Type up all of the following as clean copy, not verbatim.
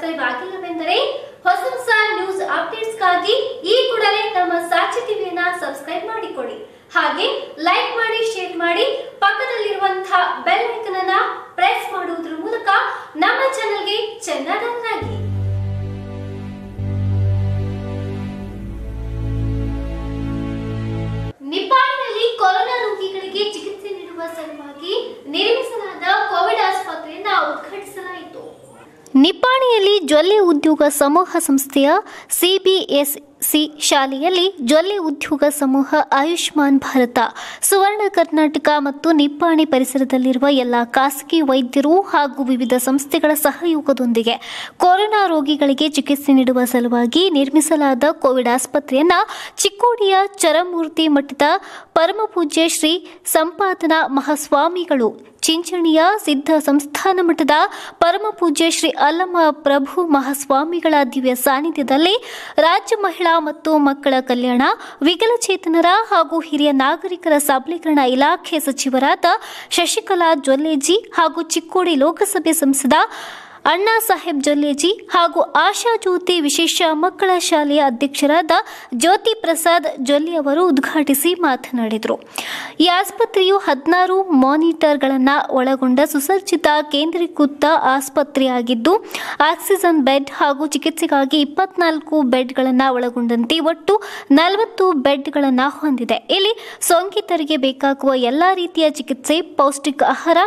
Subscribe ಆಗಿಲ್ಲವೆಂದರೆ ಹೊಸ ಹೊಸ news updates ಗಾಗಿ ಈ ಕೂಡಲೇ ನಮ್ಮ ಸಾಕ್ಷಿ ಟಿವಿಯನ್ನ ಸಬ್ಸ್ಕ್ರೈಬ್ ಮಾಡಿಕೊಳ್ಳಿ ಹಾಗೆ ಲೈಕ್ ಮಾಡಿ ಶೇರ್ ಮಾಡಿ ಪಕ್ಕದಲ್ಲಿರುವಂತ ಬೆಲ್ ಐಕಾನ್ ಅನ್ನು ಪ್ರೆಸ್ ಮಾಡುವುದರ ಮೂಲಕ ನಮ್ಮ ಚಾನೆಲ್ ಗೆ ಚಂದಾದಾರರಾಗಿ ನಿಪಾಣಿನಲ್ಲಿ ಕೊರೋನಾ ರೋಗಿಗಳಿಗೆ ಚಿಕಿತ್ಸೆ ನೀಡುವ ಸಲುವಾಗಿ ನಿರ್ಮಿಸಲಾದ ಕೋವಿಡ್ ಆಸ್ಪತ್ರೆಯನ್ನು ಉದ್ಘಾಟಿಸಲಾಯಿತು ನಿಪಾಣಿಯಲ್ಲಿ ಜೊಲ್ಲೆ ಉದ್ಯೋಗ ಸಮೂಹ ಸಂಸ್ಥೆಯ ಸಿಬಿಎಸ್ಸಿ ಶಾಲೆಯಲ್ಲಿ ಜೊಲ್ಲೆ ಉದ್ಯೋಗ ಸಮೂಹ ಆಯುಷ್ಮಾನ್ ಭಾರತ ಸುವರ್ಣ ಕರ್ನಾಟಕ ಮತ್ತು ನಿಪ್ಪಾಣಿ ಪರಿಸರದಲ್ಲಿರುವ ಎಲ್ಲ ಖಾಸಗಿ ವೈದ್ಯರು ಹಾಗೂ ವಿವಿಧ ಸಂಸ್ಥೆಗಳ ಸಹಯೋಗದೊಂದಿಗೆ ಕೊರೋನಾ ರೋಗಿಗಳಿಗೆ ಚಿಕಿತ್ಸೆ ನೀಡುವ ಸಲುವಾಗಿ ನಿರ್ಮಿಸಲಾದ ಕೋವಿಡ್ ಆಸ್ಪತ್ರೆಯನ್ನು ಚಿಕ್ಕೋಡಿಯ ಚರಮೂರ್ತಿ ಮಠದ ಪರಮಪೂಜ್ಯ ಶ್ರೀ ಸಂಪಾದನಾ ಮಹಾಸ್ವಾಮಿಗಳು ಚಿಂಚಣಿಯ ಸಿದ್ಧ ಸಂಸ್ಥಾನ ಮಠದ ಪರಮಪೂಜ್ಯ ಶ್ರೀ ಅಲ್ಲಮಪ್ರಭು ಮಹಾಸ್ವಾಮಿಗಳ ದಿವ್ಯ ಸಾನ್ನಿಧ್ಯದಲ್ಲಿ ರಾಜ್ಯ ಮಹಿಳಾ ಮತ್ತು ಮಕ್ಕಳ ಕಲ್ಯಾಣ ವಿಕಲಚೇತನರ ಹಾಗೂ ಹಿರಿಯ ನಾಗರಿಕರ ಸಬಲೀಕರಣ ಇಲಾಖೆ ಸಚಿವರಾದ ಶಶಿಕಲಾ ಜೊಲ್ಲೆಜಿ ಹಾಗೂ ಚಿಕ್ಕೋಡಿ ಲೋಕಸಭೆ ಸಂಸದ ಅಣ್ಣಾ ಸಾಹೇಬ್ ಜೊಲ್ಲೆಜಿ ಹಾಗೂ ಆಶಾ ಜ್ಯೋತಿ ವಿಶೇಷ ಮಕ್ಕಳ ಶಾಲೆಯ ಅಧ್ಯಕ್ಷರಾದ ಜ್ಯೋತಿ ಪ್ರಸಾದ್ ಜೊಲ್ಲೆ ಅವರು ಉದ್ಘಾಟಿಸಿ ಮಾತನಾಡಿದರು. ಈ ಆಸ್ಪತ್ರೆಯು 16 ಮಾನಿಟರ್ಗಳನ್ನು ಒಳಗೊಂಡ ಸುಸಜ್ಜಿತ ಕೇಂದ್ರೀಕೃತ ಆಸ್ಪತ್ರೆಯಾಗಿದ್ದು ಆಕ್ಸಿಜನ್ ಬೆಡ್ ಹಾಗೂ ಚಿಕಿತ್ಸೆಗಾಗಿ 24 ಬೆಡ್ಗಳನ್ನು ಒಳಗೊಂಡಂತೆ ಒಟ್ಟು 40 ಬೆಡ್ಗಳನ್ನು ಹೊಂದಿದೆ. ಇಲ್ಲಿ ಸೋಂಕಿತರಿಗೆ ಬೇಕಾಗುವ ಎಲ್ಲ ರೀತಿಯ ಚಿಕಿತ್ಸೆ, ಪೌಷ್ಟಿಕ ಆಹಾರ,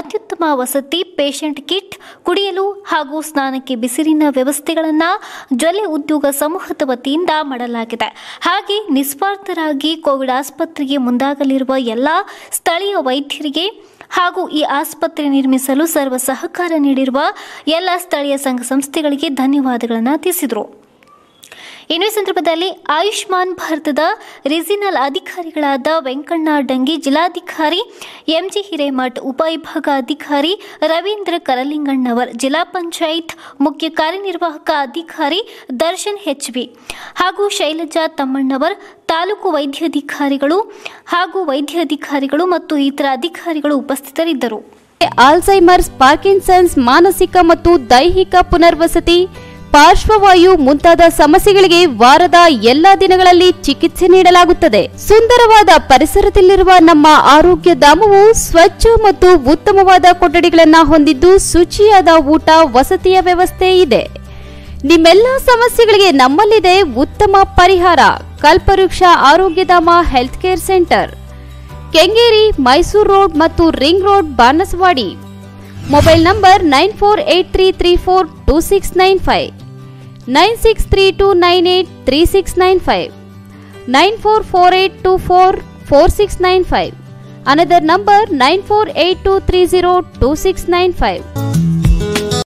ಅತ್ಯುತ್ತಮ ವಸತಿ, ಪೇಷಂಟ್ ಕಿಟ್, ಕುಡಿಯಲು ಹಾಗೂ ಸ್ನಾನಕ್ಕೆ ಬಿಸಿರಿನ ವ್ಯವಸ್ಥೆಗಳನ್ನು ಜೊಲ್ಲೆ ಉದ್ಯೋಗ ಸಮೂಹದ ವತಿಯಿಂದ ಮಾಡಲಾಗಿದೆ. ಹಾಗೆ ನಿಸ್ವಾರ್ಥರಾಗಿ ಕೋವಿಡ್ ಆಸ್ಪತ್ರೆಗೆ ಮುಂದಾಗಲಿರುವ ಎಲ್ಲ ಸ್ಥಳೀಯ ವೈದ್ಯರಿಗೆ ಹಾಗೂ ಈ ಆಸ್ಪತ್ರೆ ನಿರ್ಮಿಸಲು ಸರ್ವ ಸಹಕಾರ ನೀಡಿರುವ ಎಲ್ಲ ಸ್ಥಳೀಯ ಸಂಘ ಸಂಸ್ಥೆಗಳಿಗೆ ಧನ್ಯವಾದಗಳನ್ನು ತಿಳಿಸಿದರು. ಇನ್ನು ಈ ಸಂದರ್ಭದಲ್ಲಿ ಆಯುಷ್ಮಾನ್ ಭಾರತದ ರೀಜಿನಲ್ ಅಧಿಕಾರಿಗಳಾದ ವೆಂಕಣ್ಣ ಡಂಗಿ, ಜಿಲ್ಲಾಧಿಕಾರಿ ಎಂಜಿ ಹಿರೇಮಠ್, ಉಪವಿಭಾಗಾಧಿಕಾರಿ ರವೀಂದ್ರ ಕರಲಿಂಗಣ್ಣವರ್, ಜಿಲ್ಲಾ ಪಂಚಾಯತ್ ಮುಖ್ಯ ಕಾರ್ಯನಿರ್ವಾಹಕ ಅಧಿಕಾರಿ ದರ್ಶನ್ ಹೆಚ್ ವಿ ಹಾಗೂ ಶೈಲಜಾ ತಮ್ಮಣ್ಣವರ್, ತಾಲೂಕು ವೈದ್ಯಾಧಿಕಾರಿಗಳು ಹಾಗೂ ವೈದ್ಯಾಧಿಕಾರಿಗಳು ಮತ್ತು ಇತರ ಅಧಿಕಾರಿಗಳು ಉಪಸ್ಥಿತರಿದ್ದರು. ಆಲ್ಝೈಮರ್ಸ್, ಪಾರ್ಕಿನ್ಸನ್ಸ್, ಮಾನಸಿಕ ಮತ್ತು ದೈಹಿಕ ಪುನರ್ವಸತಿ, ಪಾರ್ಶ್ವವಾಯು ಮುಂತಾದ ಸಮಸ್ಯೆಗಳಿಗೆ ವಾರದ ಎಲ್ಲಾ ದಿನಗಳಲ್ಲಿ ಚಿಕಿತ್ಸೆ ನೀಡಲಾಗುತ್ತದೆ. ಸುಂದರವಾದ ಪರಿಸರದಲ್ಲಿರುವ ನಮ್ಮ ಆರೋಗ್ಯ ಧಾಮವು ಸ್ವಚ್ಛ ಮತ್ತು ಉತ್ತಮವಾದ ಕೊಠಡಿಗಳನ್ನು ಹೊಂದಿದ್ದು ಶುಚಿಯಾದ ಊಟ, ವಸತಿಯ ವ್ಯವಸ್ಥೆ ಇದೆ. ನಿಮ್ಮೆಲ್ಲ ಸಮಸ್ಯೆಗಳಿಗೆ ನಮ್ಮಲ್ಲಿದೆ ಉತ್ತಮ ಪರಿಹಾರ. Kalpavriksha Arogyadhama health care centre, Kengeri, Mysuru road ಮತ್ತು ring road, Banaswadi. Mobile number 9483342695, 9632983695, 9448244695, another number 9482302695.